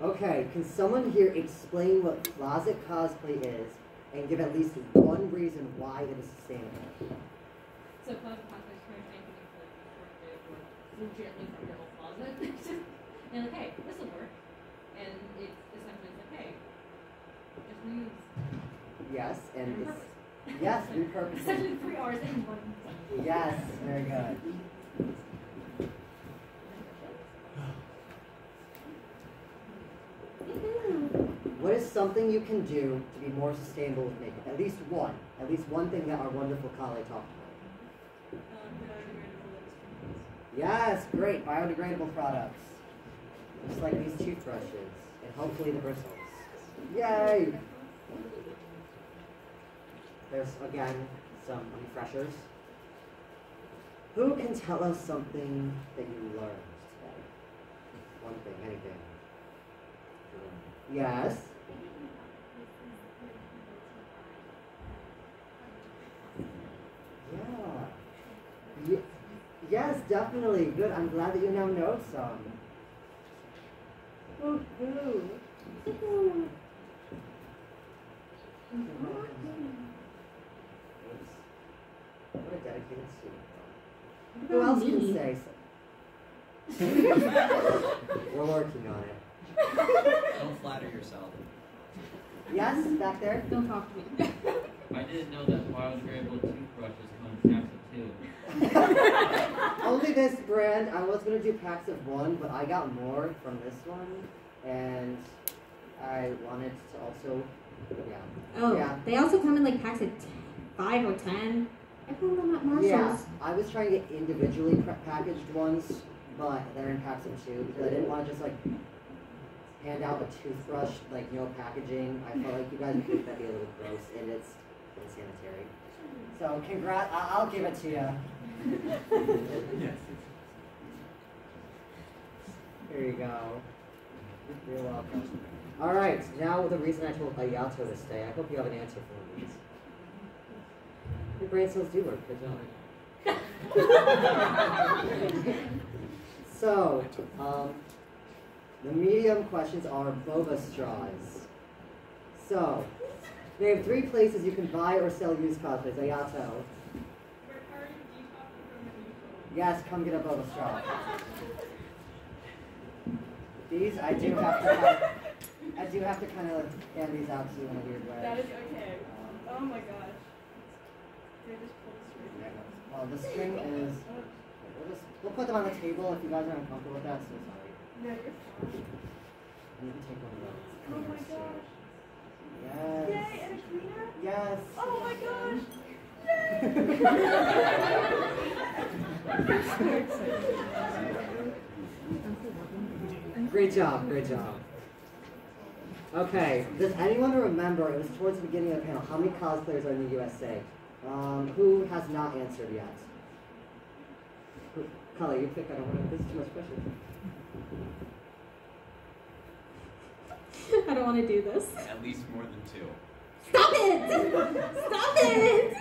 Okay, can someone here explain what closet cosplay is? And give at least one reason why it is sustainable. So closet cosplay is trying to make things like legitimately from your whole closet. And like, hey, this will work. And it's essentially like, hey, just reuse. Yes, and repurpose. It's yes, repurpose. Essentially three R's in one. Yes, very good. What is something you can do to be more sustainable with makeup? At least one. At least one thing that our wonderful Collei talked about. Biodegradable. Yes, great. Biodegradable products. Just like these toothbrushes. And hopefully the bristles. Yay! There's, again, some refreshers. Who can tell us something that you learned today? One thing, anything. Yes. Yeah. Ye yes, definitely. Good. I'm glad that you now know some. Woohoo. Woohoo. What a dedicated student. Who else can say something? We're working on it. Don't flatter yourself. Yes, back there. Don't talk to me. I didn't know that biodegradable toothbrushes come in packs of two. Only this brand. I was going to do packs of one, but I got more from this one. And I wanted to also, yeah. Oh, yeah. They also come in like packs of five or ten. I found them at Marshall's. Yeah, I was trying to get individually packaged ones, but they're in packs of two because I didn't want to just like hand out a toothbrush, like no packaging. I felt like you guys would think that'd be a little gross, and it's unsanitary. So congrats, I I'll give it to you. Yes. Here you go. You're welcome. All right, now the reason I told Ayato to stay. I hope you have an answer for me. Your brain cells do work, good job. So, um, the medium questions are boba straws. So, they have three places you can buy or sell used cosplays. Ayato. Yes, come get a boba straw. These I do have to have. I do have to kind of hand these out to you in a weird way. That is okay. Um, oh my gosh. Did I just pull the string? Yeah, well, the string is... We'll, just, we'll put them on the table if you guys are uncomfortable with that, so sorry. No, you're fine. I need to take one of those. Oh my gosh. Yes. Yay, and a cleaner? Yes. Oh my gosh. Yay! Great job, great job. Okay, does anyone remember, it was towards the beginning of the panel, how many cosplayers are in the U S A? Um, who has not answered yet? Collei, you pick, I don't want to, this is too much pressure. I don't want to do this. At least more than two. Stop it! Stop it!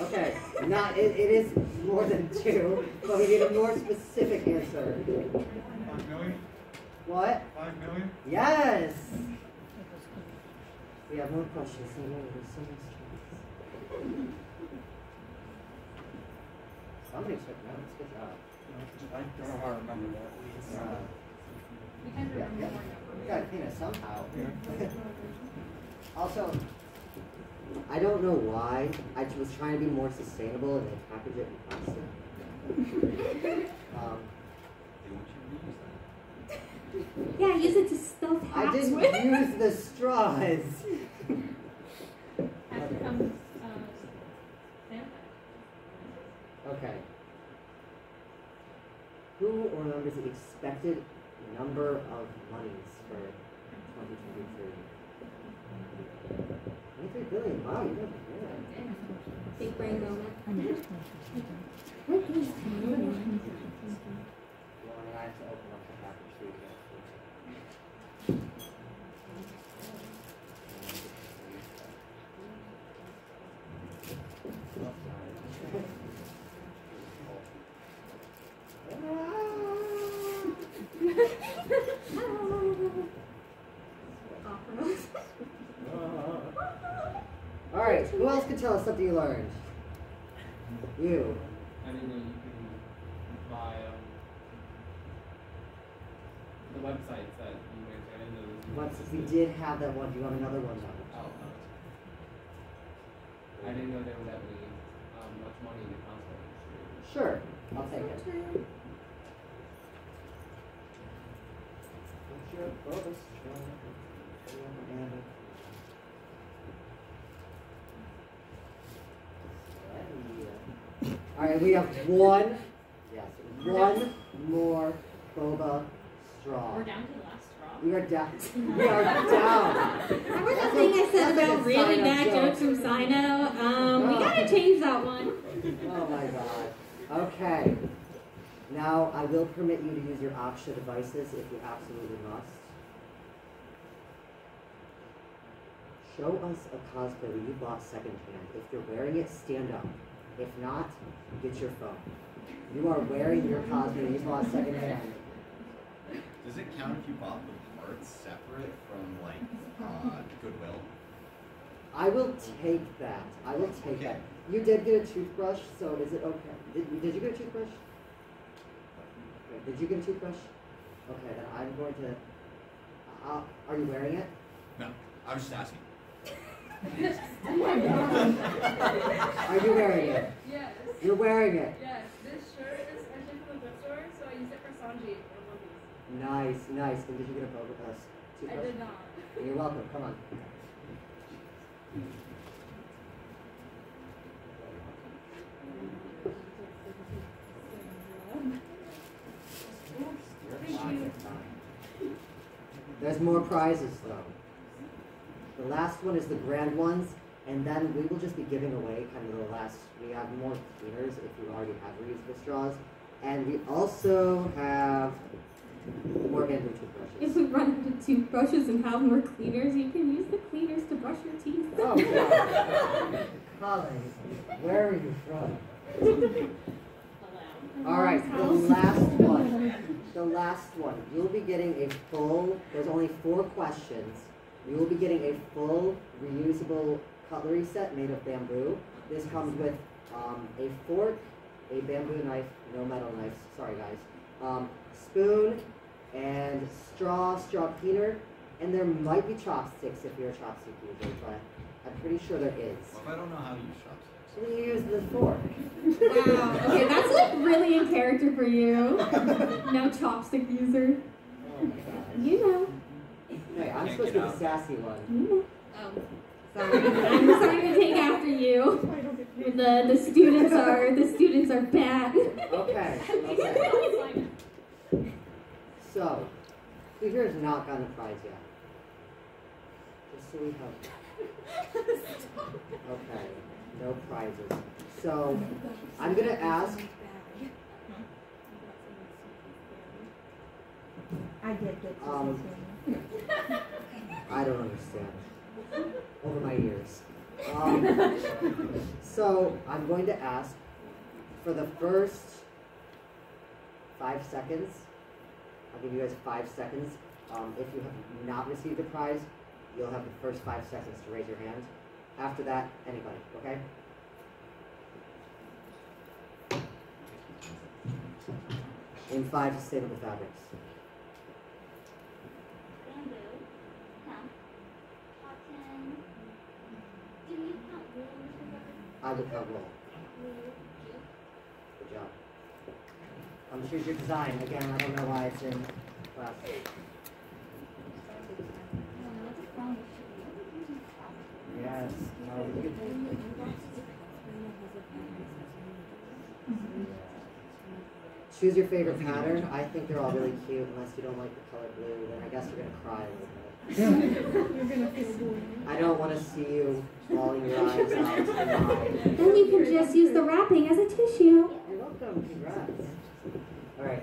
Okay, not, it, it is more than two, but we need a more specific answer. Five million? What? Five million? Yes! We have more questions. So many, so many Somebody took notes. Good job. I don't know how to remember that. Uh, we can yeah, remember. Yeah. We gotta clean it somehow. Yeah. Also, I don't know why. I was trying to be more sustainable and they package it in plastic. um, Yeah, use it to stuff hats. I didn't with. use the straws. Has become uh, okay. Who remembers the expected number of monies for twenty twenty-three? twenty-three billion. Wow, you guys are good. Big brain moment. What is twenty twenty-three? Well, I have to open up the package so you can. Alright, who else can tell us something you learned? You. I didn't know you can buy um, the websites that you went to. I didn't know there was one. We did have that one. Do you want another one? Oh, no. I didn't know there was that many, um, much money in the console industry. Sure, I'll take it. Alright, we have one, yes, one more boba straw. We're down to the last straw. We are down. We are down. Remember that thing I said about really bad jokes from Sino? Um, we gotta change that one. Oh my god. Okay. Now, I will permit you to use your optional devices if you absolutely must. Show us a cosplay that you bought secondhand. If you're wearing it, stand up. If not, get your phone. You are wearing your cosplay you bought secondhand. Does it count if you bought the parts separate from, like, uh, Goodwill? I will take that. I will take okay. that. You did get a toothbrush, so is it okay? Did, did you get a toothbrush? Did you get a toothbrush? Okay, then I'm going to... Uh, are you wearing it? No, I was just asking. Oh my gosh. Are you wearing it? Yes. You're wearing it? Yes. This shirt is actually from the bookstore, so I used it for Sanji and Nice, nice. And did you get a boba with us? Toothbrush? I did not. You're welcome. Come on. There's more prizes though. The last one is the grand ones, and then we will just be giving away kind of the last. We have more cleaners if you already have reusable straws, and we also have more random toothbrushes. If we run into toothbrushes and have more cleaners, you can use the cleaners to brush your teeth. Oh God, Collei, where are you from? All right, the last one. The last one. You'll be getting a full, there's only four questions. You will be getting a full reusable cutlery set made of bamboo. This comes with um, a fork, a bamboo knife, no metal knives, sorry guys, um, spoon, and straw, straw cleaner, And there might be chopsticks if you're a chopstick user, but I'm pretty sure there is. Well, I don't know how to use chopsticks. We use the fork. Wow. Okay, that's like really in character for you. No chopstick user. Oh my god. You know. No, I'm supposed to be the sassy one. You know. Oh. Sorry. I'm sorry to take after you. The the students are the students are bad. Okay. Okay. So, Fleeger has not gotten a prize yet. Just so we hope. Okay. No prizes. So, I'm going to ask... I did get to um, I don't understand. Over my ears. Um, so, I'm going to ask, for the first five seconds, I'll give you guys five seconds. Um, if you have not received a prize, you'll have the first five seconds to raise your hand. After that, anybody, okay? In five sustainable fabrics. Bamboo. Huh. Cotton. Do we count wool? I would count wool. Good job. Um, choose your design. Again, I don't know why it's in class. Yes. Mm-hmm. Choose your favorite pattern. I think they're all really cute, unless you don't like the color blue, then I guess you're gonna cry a little bit. You're gonna feel blue. I don't want to see you bawling your eyes out. Then you can just use the wrapping as a tissue. You're welcome. Congrats. All right.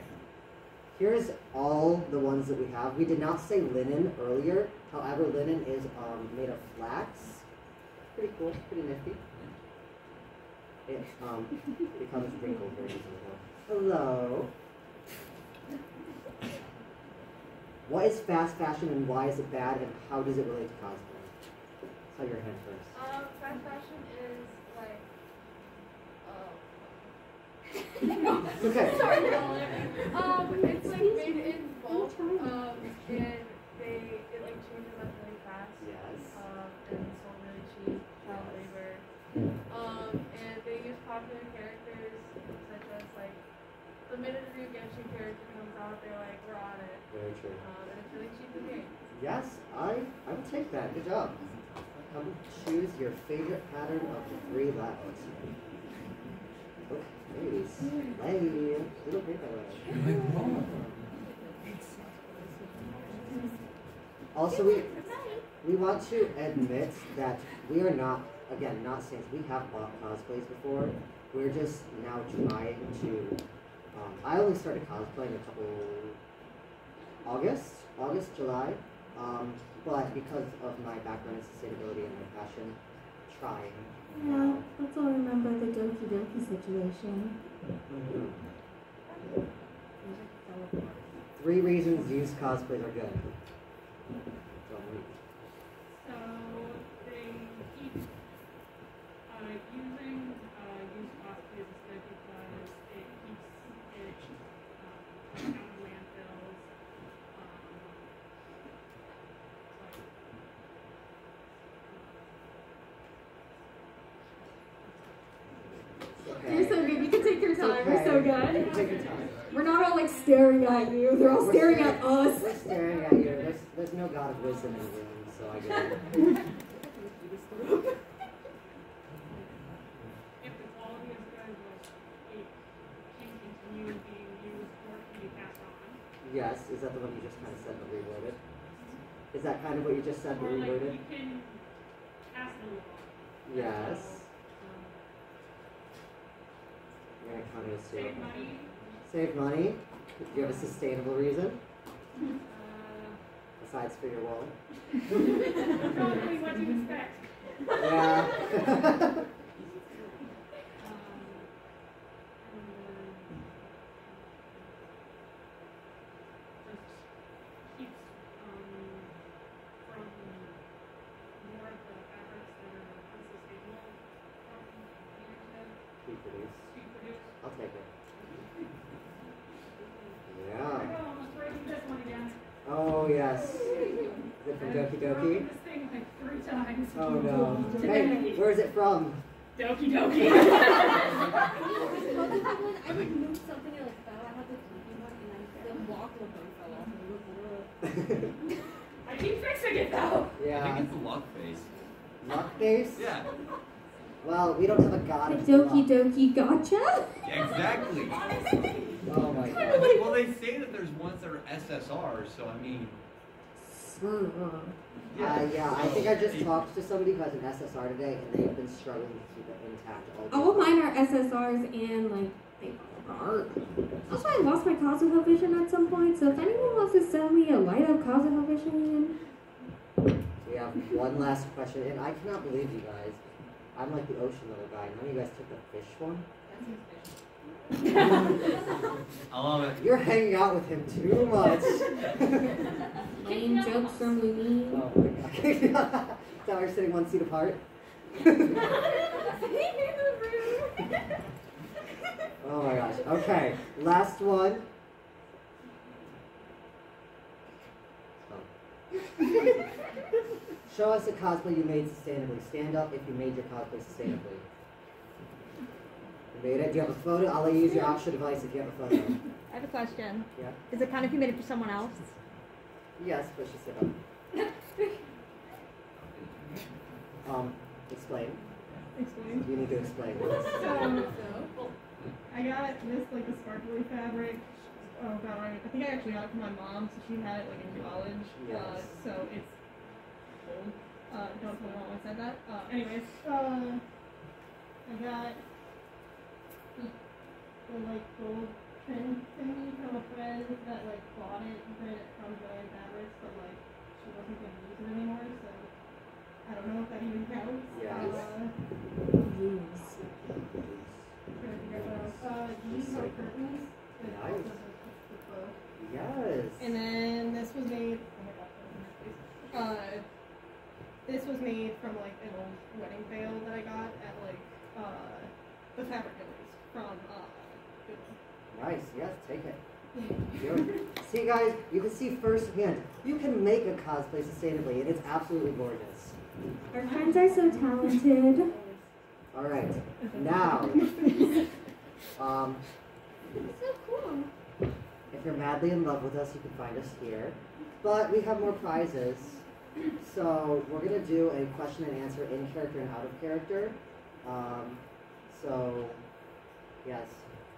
Here's all the ones that we have. We did not say linen earlier. However, linen is um, made of flax. Pretty cool, pretty nifty. It um, becomes wrinkled very easily. Hello. What is fast fashion and why is it bad and how does it relate to cosplay? Let's have your hand first. Um, fast fashion is like, oh. It's okay. Sorry. Um, it's like made in bulk, um, and they, it like changes up really fast. Yes. Um, and it's sold really cheap, child labor. Um, and they use popular characters, such as like, the minute a new Genshin character comes out, they're like, we're on it. Very true. Um, and it's really cheap to make. Yes, I, I would take that. Good job. Come choose your favorite pattern of the three labs. Okay, ladies. Lay. Little paper. Also, we we want to admit that we are not, again, not saints. We have bought cosplays before. We're just now trying to. Um, I only started cosplaying a couple August, August, July, um, but because of my background in sustainability and my passion, trying. Yeah, let's all remember the Doki Doki situation. Mm-hmm. Three reasons used cosplays are good. So they keep uh, using uh, used cosplays is good because it keeps it out um, of landfills. Um, okay. You're so good. You can take your time. Okay. You're so good. You can take your time. We're not all like staring at you. They're all staring, staring at us. We're staring at you. There's, there's no god of wisdom in the room, so I get it. If the quality is good, it can continue being used or can be passed on. Yes. Is that the one you just kind of said but reworded? Is that kind of what you just said but reworded? You can pass them. Yes. You're going to count it as zero. Save money. Save money. Do you have a sustainable reason? Uh, Besides for your wallet? Probably what you expect. Yeah. um, Yes. Is it from Doki Doki? This thing like three times. Oh no. Hey, where is it from? Doki Doki. I would move something and like fell out of the Doki one and I then walked with them fell off. I keep fixing it though. Yeah. I think it's the lock face. Lock face? Yeah. Well, we don't have a god. The Doki Doki gotcha? Exactly. Honestly. Oh my god. Well, they say that there's ones that are S S R, so I mean. Mm-hmm. uh, yeah, I think I just talked to somebody who has an S S R today, and they have been struggling to keep it intact all day. All mine are S S Rs, and like they aren't. Also, I lost my Kazuha vision at some point, so if anyone wants to sell me a light up Kazuha vision, we have one last question, and I cannot believe you guys. I'm like the ocean little guy. None of you guys took the fish one. I love it. You're hanging out with him too much. Main jokes from Louis. Oh my god. So we're sitting one seat apart. Oh my gosh. Okay. Last one. Oh. Show us a cosplay you made sustainably. Stand up if you made your cosplay sustainably. Do you have a photo? I'll let you use your optional device if you have a photo. I have a question. Yeah. Is it kind of committed for someone else? Yes, but she said up. Um, explain. Explain? You need to explain. um, so, I got this, like, the sparkly fabric. Oh, God, I think I actually got it from my mom, so she had it, like, in college. Yes. Uh, so it's old. Uh, don't tell me why I said that. Uh, anyways, uh, I got the like gold trend thingy from a friend that like bought it and printed it from Joann Fabrics, but like she wasn't going to use it anymore, so I don't know if that even counts. Yeah. Uh, yes. I'm trying to figure out what else. Uh, these are curtains. Nice. Yes. And then this was made. Oh my god. Uh, this was made from like an old wedding veil that I got at like uh the fabric at least from uh. Nice, yes, take it. See guys, you can see firsthand, you can make a cosplay sustainably, and it's absolutely gorgeous. Our friends are so talented. Alright, now, um, it's so cool. If you're madly in love with us, you can find us here, but we have more prizes, so we're going to do a question and answer in character and out of character, um, so, yes.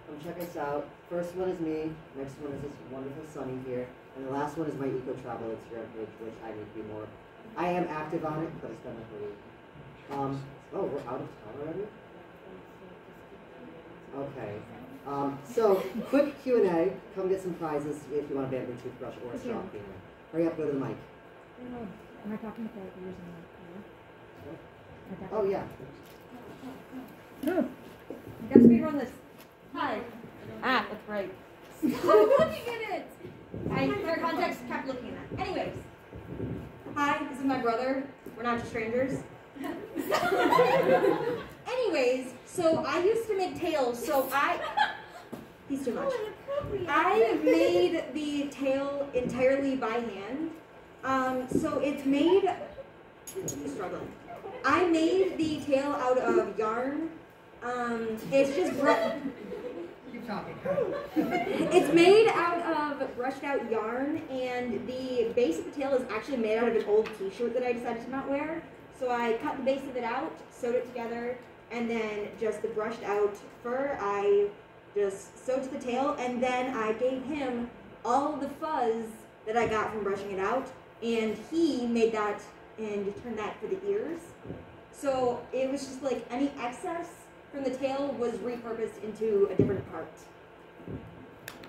Come check us out. First one is me, next one is this wonderful Sunny here, and the last one is my Eco Travel Instagram page, which I need to be more. I am active on it, but it's been like a week. Um, oh, we're out of time already? Okay. Um, so, quick Q and A. Come get some prizes if you want a bamboo toothbrush or a straw cleaner. Hurry up, go to the mic. Am I talking about yours in the Oh, yeah. No. I got to speedrun this. Hi. Ah, that's right. Stop looking at it! I, for context, kept looking at it. Anyways. Hi, this is my brother. We're not just strangers. Anyways, so I used to make tails, so I... He's too much. I made the tail entirely by hand. Um, so it's made... I'm struggling. I made the tail out of yarn. Um, it's just... Talking. It's made out of brushed out yarn, and the base of the tail is actually made out of an old t-shirt that I decided to not wear. So I cut the base of it out, sewed it together, and then just the brushed out fur, I just sewed to the tail, and then I gave him all the fuzz that I got from brushing it out, and he made that and turned that for the ears. So it was just like any excess from the tail was repurposed into a different part.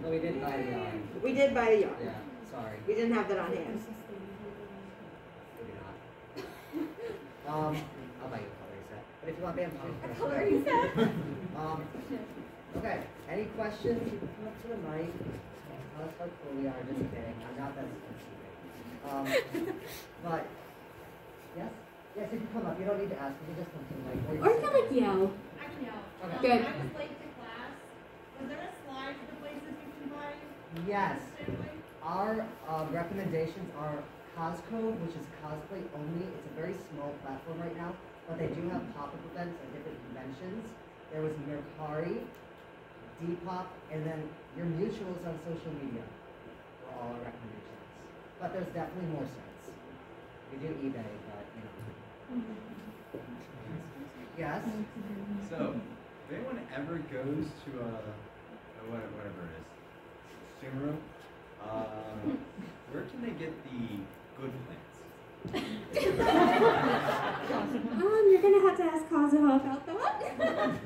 Well, we did buy the yarn. We did buy the yarn. Yeah, sorry. We didn't have that on hand. Maybe not. um, I'll buy you a coloring set. But if you want bamboo, a coloring set. um, okay. Any questions? You can come up to the mic. Tell us how cool we are. Just kidding. I'm not that expensive. Um, but yes, yes. If you come up, you don't need to ask. You can just come to the mic. Or you can like yell. No. Um, Good. I was late to class. Was there a slide for the places you can buy? Yes. Our uh, recommendations are Coscove, which is cosplay only. It's a very small platform right now, but they do have pop-up events at different conventions. There was Mercari, Depop, and then your mutuals on social media were all our recommendations. But there's definitely more sites. We do eBay, but you know. Yes? So, if anyone ever goes to a, whatever, whatever it is, Sumeru, um, where can they get the good plants? um, you're gonna have to ask Kazuha about that.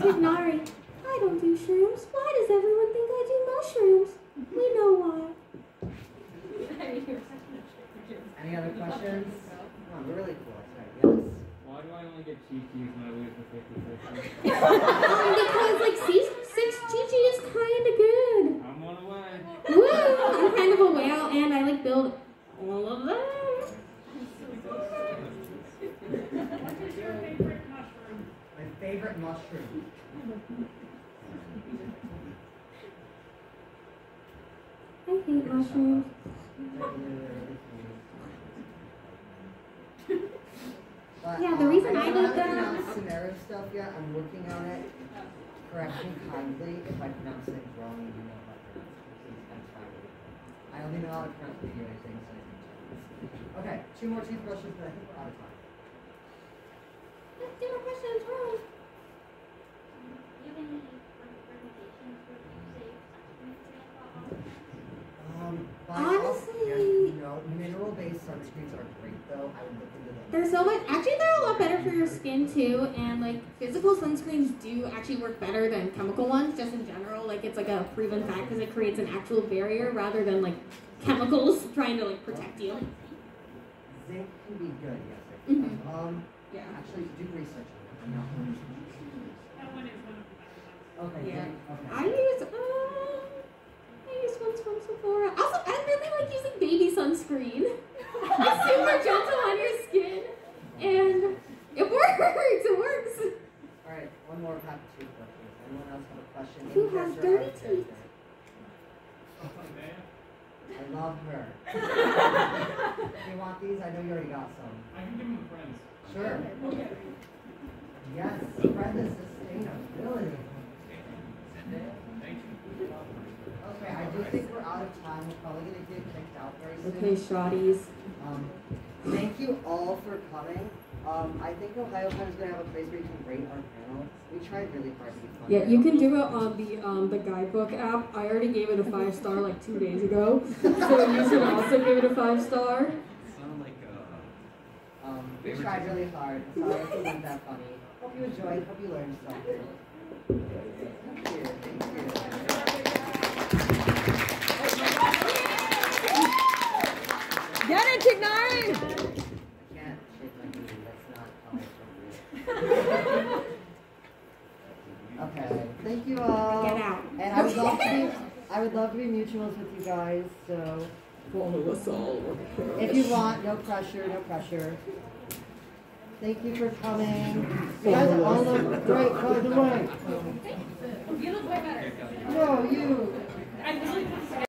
Tighnari, I don't do shrooms. Why does everyone think I do mushrooms? We know why. Any other questions? Come on, we're really cool. Sorry, yes. Why do I only get Chi-Chi's when I lose the fifty percent? um, because like six Chi-Chi is kind of good. I'm on the way. Woo! I'm kind of a whale and I like build all of them. What's your favorite mushroom? My favorite mushroom. I hate mushrooms. But, yeah, the um, reason I did that. I haven't pronounced Sumeru stuff yet. I'm working on it. Correct me kindly if I pronounce it wrong. You know how to pronounce it. I only know how to pronounce video things. So okay, two more toothbrushes, but I think we're out of time. Let's do more questions. Wrong. Do you have any recommendations for you say Um, honestly, yes, no. Mineral-based sunscreens are great, though. I would look into them. They're so much. Actually, they're a lot better for your skin too. And like physical sunscreens do actually work better than chemical ones, just in general. Like it's like a proven fact because it creates an actual barrier rather than like chemicals trying to like protect you. Zinc can be good, yes. It can. Mm-hmm. Um, yeah. Actually, do research on it. No. That one is one of them. Okay. Yeah. Zinc, okay. I use. Uh, ones from Sephora. Also, I really like using baby sunscreen. It's super gentle on your skin, and it works. It works. All right, one more pack of toothbrushes. Anyone else have a question? Who Any has dirty teeth? Oh, I love her. Do you want these? I know you already got some. I can give them to friends. Sure. Okay. Yes, friend is sustainability. Thank you. Okay, I do think we're out of time. We're probably going to get kicked out very soon. Okay, shotties. Um, thank you all for coming. Um, I think OhioCon is going to have a place where you can rate our panel. We tried really hard to be fun. Yeah, you can do it on the um, the guidebook app. I already gave it a five star like two days ago, so you should also give it a five star. It sounded like uh, um, we tried really hard. Sorry if it wasn't that funny. Hope you enjoyed. Hope you learned something. Thank you. Thank you. Get it, Tighnari! I can't shake my knee. That's not coming from me. Okay. Thank you all. Get out. And I would love to be, I would love to be mutuals with you guys, so. Follow us all. If you want, no pressure, no pressure. Thank you for coming. You guys all look great, by the way. You look way better. No, you. I really